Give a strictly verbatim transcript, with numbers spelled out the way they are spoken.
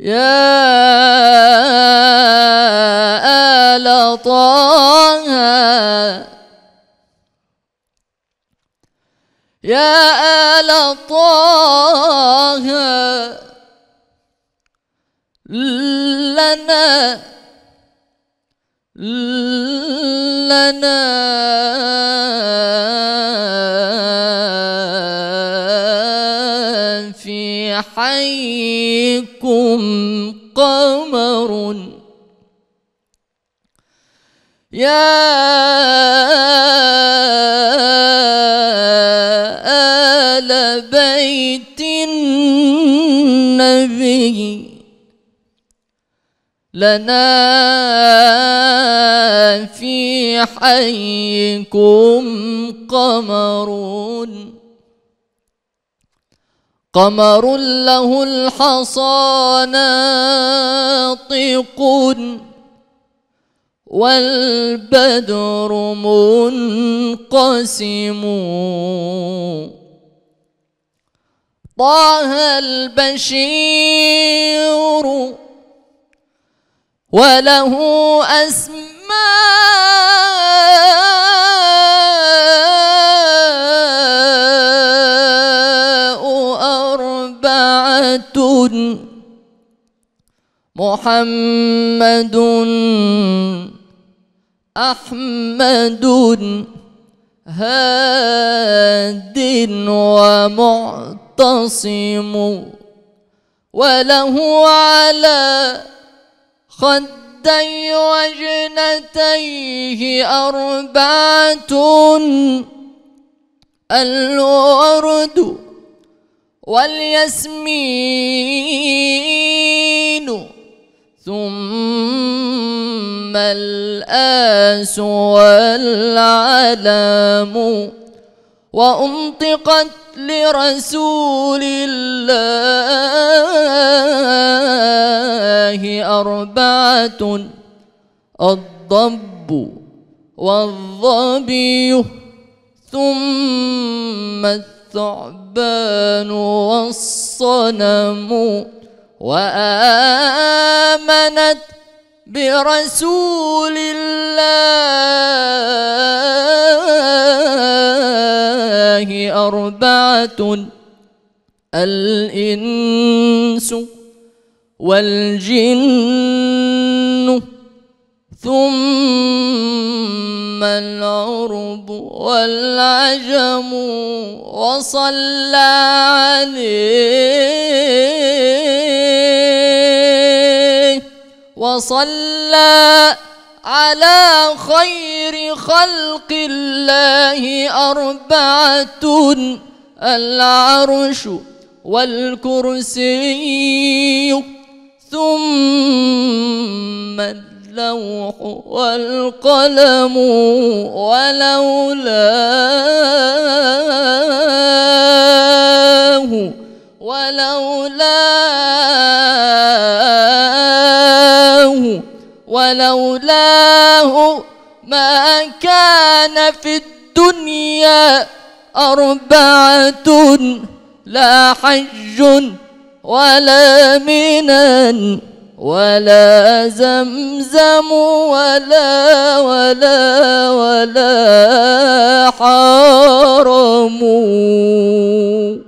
يا آل طه يا آل طه لنا لنا في حيكم قمر يا آل بيت النبي لنا في حيكم قمر قمر له الحصى ناطق والبدر منقسم طه البشير وله أسماء أربعة محمد أحمد هاد ومعتصم وله على خدي وجنتيه أربعة الورد والياسمين ثم الآس والعلم وأنطقت لرسول الله أربعة الضب والظبي ثم الثعبان والصنم وآمنت برسول الله أربعة الإنس والجن ثم العرب والعجم وصلى عليه وصلى على خير خلق الله أربعة العرش والكرسي ثم اللوح والقلم ولولاه ولولاه ولولاه ما كان في الدنيا أربعة لا حج ولا منى ولا زمزم ولا ولا ولا حرم.